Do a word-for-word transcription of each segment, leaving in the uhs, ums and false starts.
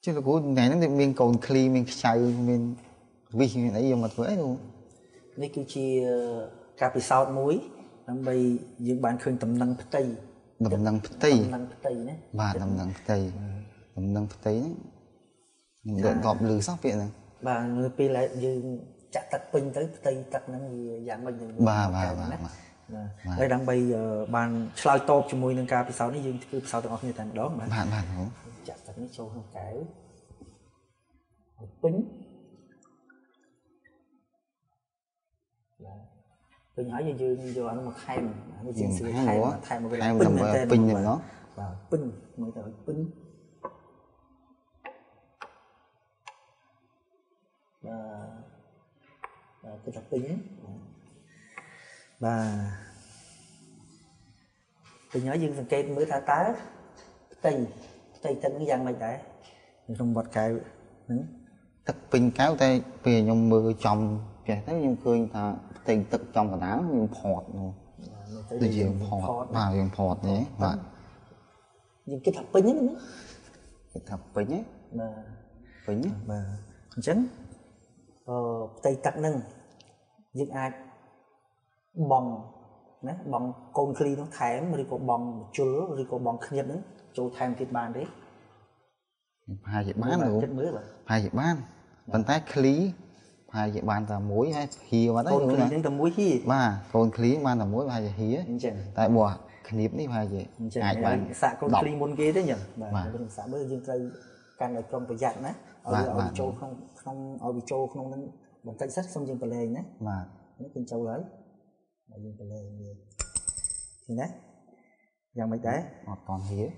chứ là của này nó mình còn clean mình chạy mình vì mình nãy giờ mặt vẽ luôn này cứ chi cà phê sọt muối làm bây những bạn khơi tầm năng tây tầm năng tây tầm năng tây đấy bà tầm năng tây tầm năng tây đấy đợt gọp lử sắc viện này bà người pi lại như chặt tật pin tới tây tật nó gì dạng mình như bà bà bà đây đang bây bàn slide top cho muối năng cà phê sọt này dương cứ sọt từ ngọn như thành đó mà bạn bạn hổ chặt tật nó sâu hơn cái pin tôi nhỏ như như giờ anh mặc thay mà nó diễn sự thay mà thay một cái pin này tên pin này nó pin người ta gọi pin và cái tập pin và tôi nhỏ như phần cây mới thả tá cây cây chân cái dạng mày đấy trong bọt cây tập pin kéo tay về nhung mưa trồng cái thấy nhung cười thà tình tự trong cả đá dùng phọt luôn, để dùng phọt, bà dùng phọt nhé, bà dùng cái thập pin nhé, cái thập pin nhé, pin nhé, chấn, tay tắc nâng, dùng ai bong, nè bong con kli nó thèm, rồi còn bong chua, rồi còn bong khét nữa, chỗ thèm thịt bàn đấy, hai dĩa bán rồi, hai dĩa bán, bàn tay kli hai dạy bàn là muối hay hìa mà đấy luôn này nhưng tầm muối hìa mà còn khí mà là muối hai dạy hìa tại bùa khniệp đi hai dạy ai bạn xạ con khí muốn ghế đấy nhỉ mà mình xả bơ dương cây càng ngày trong phải dặn á ở bị trâu không không ở bị trâu không nên bằng tay sắt xong dương bờ lề nhé mà nó kinh trâu đấy dương bờ lề thì đấy dạng mấy đấy hoặc còn hìa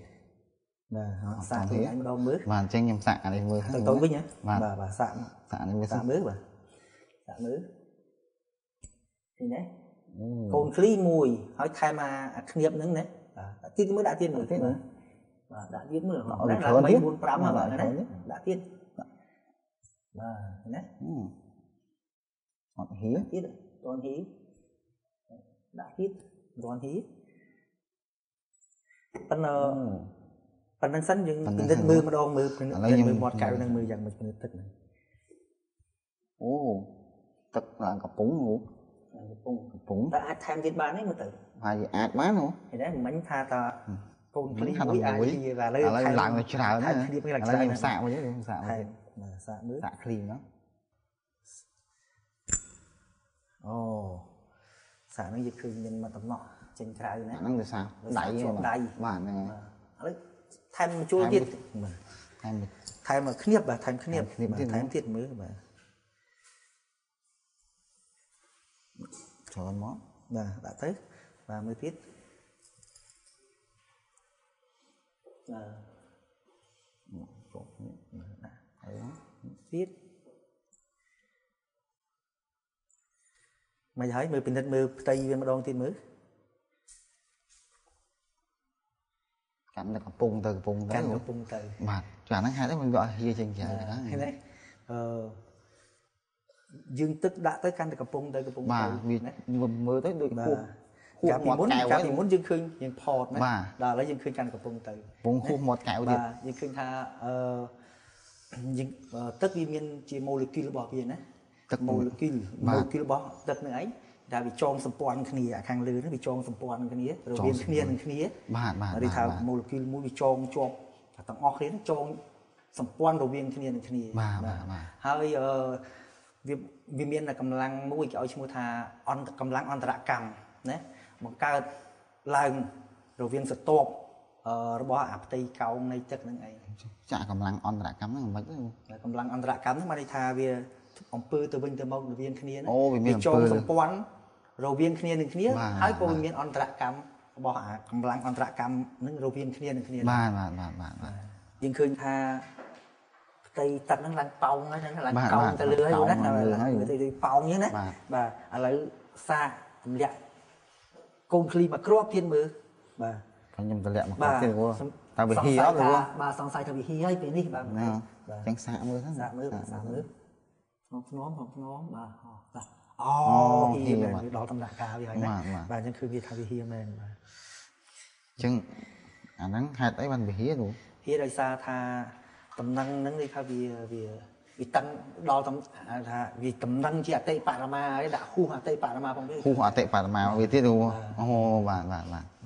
mà xạ thì anh đau mướt mà tranh nhầm xạ này mưa tối tối với nhá mà bà xạ xạ này mưa xạ mướt mà nữa thì đấy còn khí mùi hỏi thay mà nghiệp nữa đấy tiên mới đã tiên rồi thế nữa đã tiên mới họ đã là mấy bốn tám mà bảo đấy đã tiên mà đấy còn hí tiết còn hí đã tiết còn hí phần phần năng sẵn nhưng mình đặt mưa mà đo mưa mình mưa một cái năng mưa dạng mình thật này ô tức là cặp bún luôn, cặp bún, ta tham trên bàn ấy mà tự, phải ăn bán luôn, thì đấy mình tha ta, con cái mũi ăn gì là lấy lại là chảo đấy, lấy làm sạ mà chứ không sạ, sạ mướt, sạ clean đó, oh, sạ nó dịch khi nhìn mà tầm nọ, trên chảo này, nó là sao, đẩy đẩy, bản này, lấy tham chua tiệt, tham tham mà khniệp bà, tham khniệp, tham tiệt mới bà. Trời ơi món là đã tới và mới biết là biết mày thấy mười bình đất mười tây viên mà đong tin mới cảnh là bùng từ bùng tới bùng từ mà trả tháng hai đấy mình gọi dây chuyền dài đấy dương tức đã tới căn được cặp bông tới cặp bông mới tới được cua một cào cái thì muốn dương khơi dương port đấy đó lấy dương khơi căn cặp bông tới vùng khu một cào thì dương khơi tha dương tức viên chỉ molecule bỏ viên đấy tức molecule molecule bỏ tức nữa ấy đã bị tròn sầm pòn cái này càng lư nó bị tròn sầm pòn cái này rồi viên cái này cái này rồi tha molecule muốn bị tròn tròn thằng o kia nó tròn sầm pòn rồi viên cái này cái này hơi vì vì miền là cầm lăng mũi kiểu chúng ta on cầm lăng on tạ cầm đấy một cái lăng đầu viên sập top rồi bỏ áp tay cao ngay chắc như này chả cầm lăng on tạ cầm nó không phải cầm lăng on tạ cầm nó mà đi thà vì ông pư từ bên từ mông đầu viên kia nó bị tròn sập quấn đầu viên kia này kia hai cô miền on tạ cầm bỏ cầm lăng on tạ cầm những đầu viên kia này kia mà mà mà mà nhưng khi tha tay tật năng lăng pong ấy năng lăng cong ta lừa hay luôn đấy người thì pong như đấy và lấy xa lẹ côn kli mà cướp thiên mưa và phải nhầm ta lẹ mà cướp thiên mưa ta bị hí đó rồi và song sai ta bị hí ấy cái này bà tránh xạ mưa xạ mưa xạ mưa không nóm không nóm mà à oh hí này đó tâm trạng cao vậy đấy và nhưng khi bị thằng bị hí mình chừng à nắng hạt ấy bạn bị hí rồi hí rồi xa tha tầm năng nắng đi khá vì vì vì tăng đo tầm là vì tầm năng chỉ ở Tây Parama ấy đã khu Hà Tây Parama không biết khu Hà Tây Parama vì thế đâu ô và và và